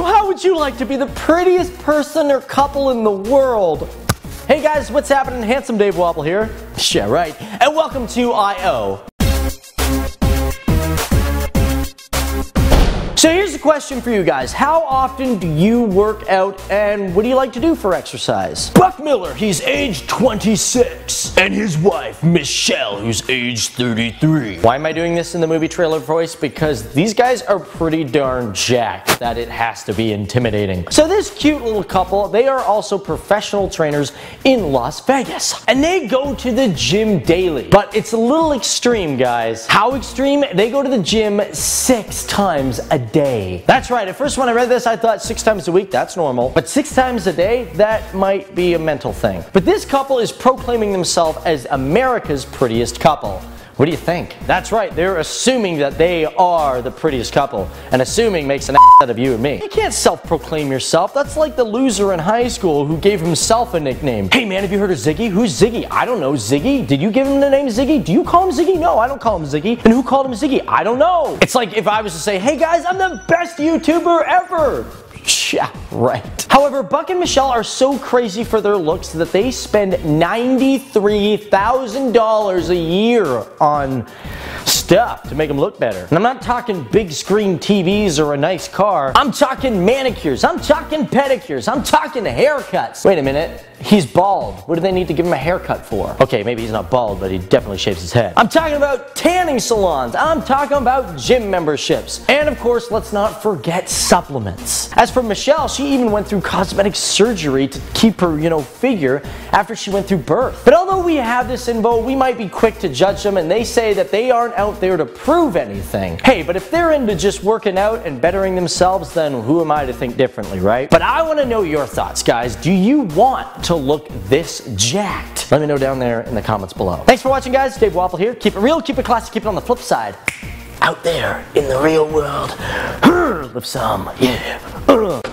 So how would you like to be the prettiest person or couple in the world? Hey guys, what's happening? Handsome Dave Walpole here. Yeah, right. And welcome to I.O. So here's a question for you guys. How often do you work out and what do you like to do for exercise? Buck Miller, he's age 26, and his wife, Michelle, who's age 33. Why am I doing this in the movie trailer voice? Because these guys are pretty darn jacked that it has to be intimidating. So this cute little couple, they are also professional trainers in Las Vegas, and they go to the gym daily. But it's a little extreme, guys. How extreme? They go to the gym 6 times a day. That's right. At first when I read this, I thought 6 times a week, that's normal. But 6 times a day, that might be a mental thing. But this couple is proclaiming themselves as America's prettiest couple. What do you think? That's right, they're assuming that they are the prettiest couple. And assuming makes an ass out of you and me. You can't self-proclaim yourself. That's like the loser in high school who gave himself a nickname. Hey man, have you heard of Ziggy? Who's Ziggy? I don't know. Ziggy? Did you give him the name Ziggy? Do you call him Ziggy? No, I don't call him Ziggy. And who called him Ziggy? I don't know. It's like if I was to say, hey guys, I'm the best YouTuber ever. Yeah, right. However, Buck and Michelle are so crazy for their looks that they spend $93,000 a year on stuff to make them look better. And I'm not talking big screen TVs or a nice car. I'm talking manicures. I'm talking pedicures. I'm talking haircuts. Wait a minute. He's bald. What do they need to give him a haircut for? Okay, maybe he's not bald, but he definitely shaves his head. I'm talking about tanning salons. I'm talking about gym memberships. And of course, let's not forget supplements. As for Michelle, she even went through cosmetic surgery to keep her, figure after she went through birth. But although we have this info, we might be quick to judge them, and they say that they aren't out there to prove anything. Hey, but if they're into just working out and bettering themselves, then who am I to think differently, right? But I want to know your thoughts, guys. Do you want to look this jacked? Let me know down there in the comments below. Thanks for watching, guys. Dave Walpole here. Keep it real, keep it classy, keep it on the flip side. Out there in the real world, live some, yeah.